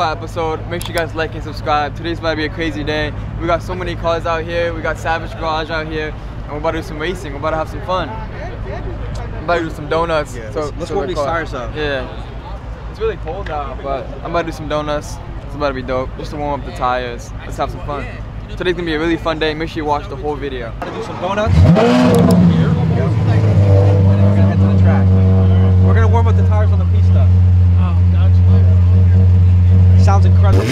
cool episode. Make sure you guys like and subscribe. Today's about to be a crazy day. We got so many cars out here. We got Savage Garage out here, and we're about to do some racing. We're about to have some fun. I'm about to do some donuts. Yeah, so let's warm these tires up. Yeah, it's really cold out, but I'm about to do some donuts. It's about to be dope, just to warm up the tires. Let's have some fun. Today's gonna be a really fun day. Make sure you watch the whole video. We're gonna do some donuts. We're gonna head to the track. We're gonna warm up the tires on the Pista. Oh, gotcha. Sounds incredible.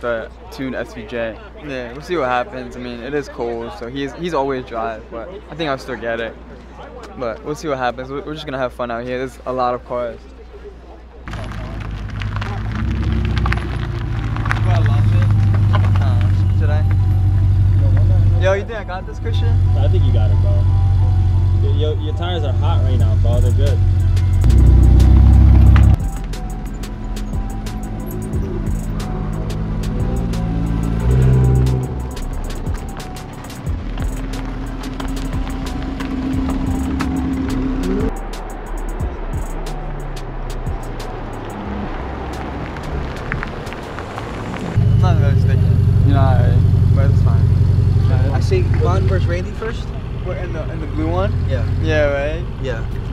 The tuned SVJ. Yeah, we'll see what happens. I mean, it is cold, so he's always dry, but I think I'll still get it. But we'll see what happens. We're just gonna have fun out here. There's a lot of cars. Should I? Yo, you think I got this, Christian? I think you got it, bro. Your tires are hot right now, bro. They're good.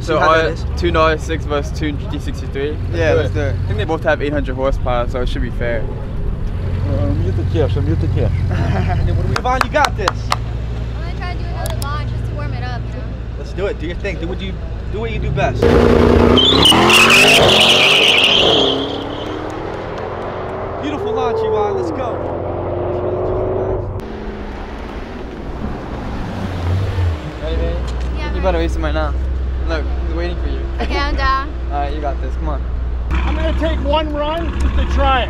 So two RS6 versus two GT63. Yeah, let's do it. I think they both have 800 horsepower, so it should be fair. Mute the chips, mute the chips. Devon, you got this. I'm gonna try to do another launch just to warm it up. You know? Let's do it. Do your thing. Do what you do best. Beautiful launch, Devon. Let's go. Ready, babe? Yeah. You better race him right now. Look, he's waiting for you. Okay, I'm down. Alright, you got this. Come on. I'm going to take one run just to try it.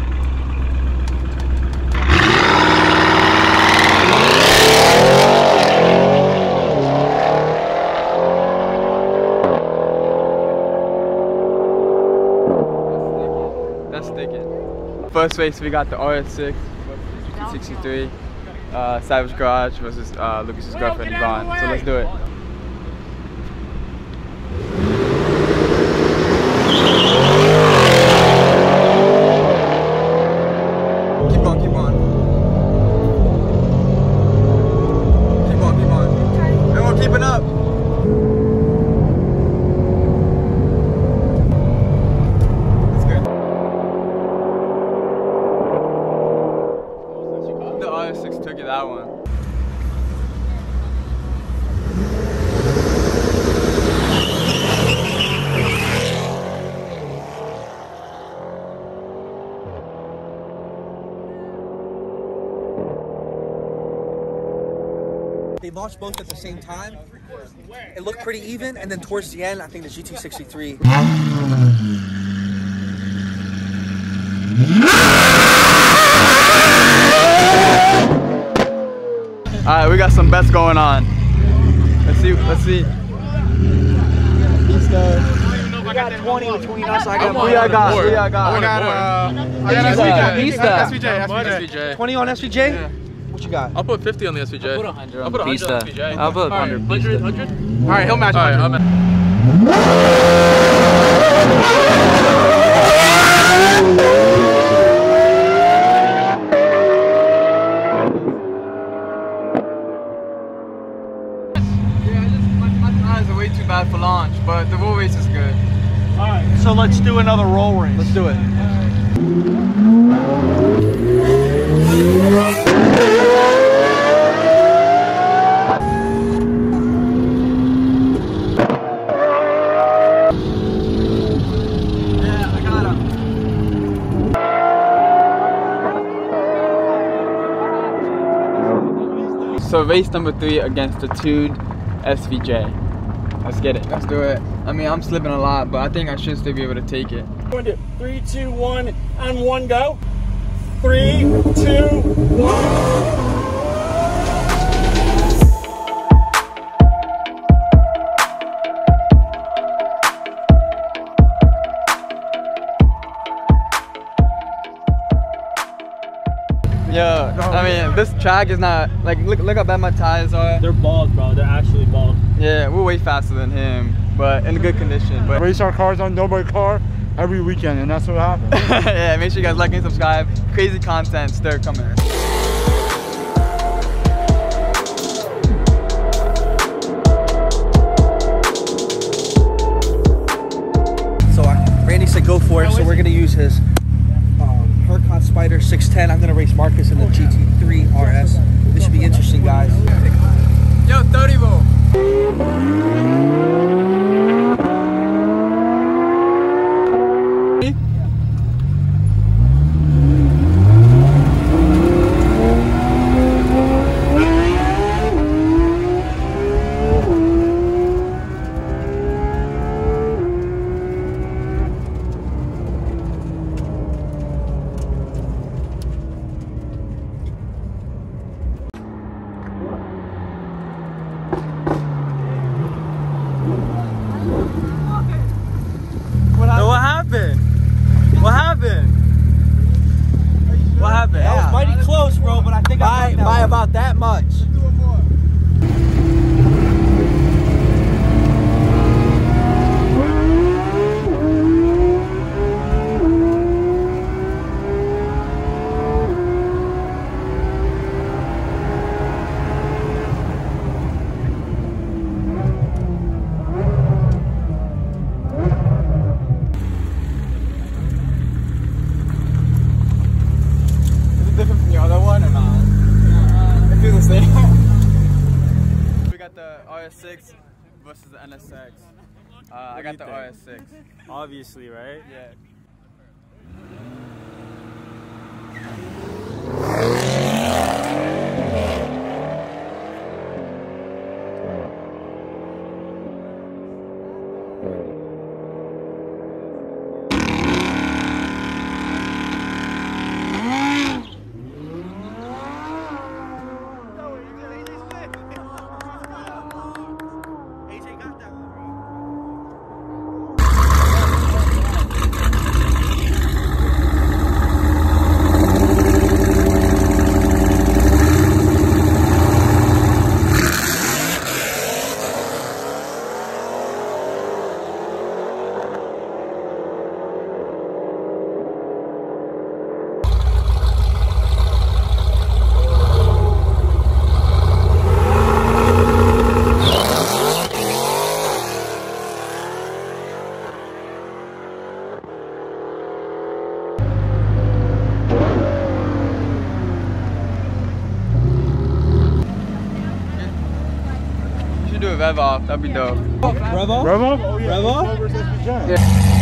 Let's dig it. First race, we got the RS6 GT63 Savage Garage versus Lucas's girlfriend, Yvonne. So let's do it. They launched both at the same time. It looked pretty even, and then towards the end, I think the GT63. Alright, we got some bets going on. Let's see. I got 20 between us. I got SVJ. 20 on SVJ? Yeah. What you got? I'll put 50 on the SVJ. I'll put 100 on the SVJ. I'll put 100. 100? All right, he'll match 100. All right, my tires are way too bad for launch, but the roll race is good. All right. So let's do another roll race. Let's do it. So race number 3 against the Tude SVJ. Let's get it. Let's do it. I mean, I'm slipping a lot, but I think I should still be able to take it. 3, 2, 1, and one go. 3, 2, 1. Yo, I mean, this track is not, like, look how bad my tires are. They're bald, bro. They're actually bald. Yeah, we're way faster than him, but in good condition. But race our cars on Nobody Car every weekend, and that's what happens. Yeah, make sure you guys like and subscribe. Crazy content still coming. So Randy said go for it, so we're going to use his Spider 610. I'm gonna race Marcus in the GT3 RS. This should be interesting, guys. Yo, 30 volt. RS6 versus the NSX. I got the RS6. Obviously, right? Yeah. Rev off, that'd be dope. Rev off? Rev off? Rev off? Yeah.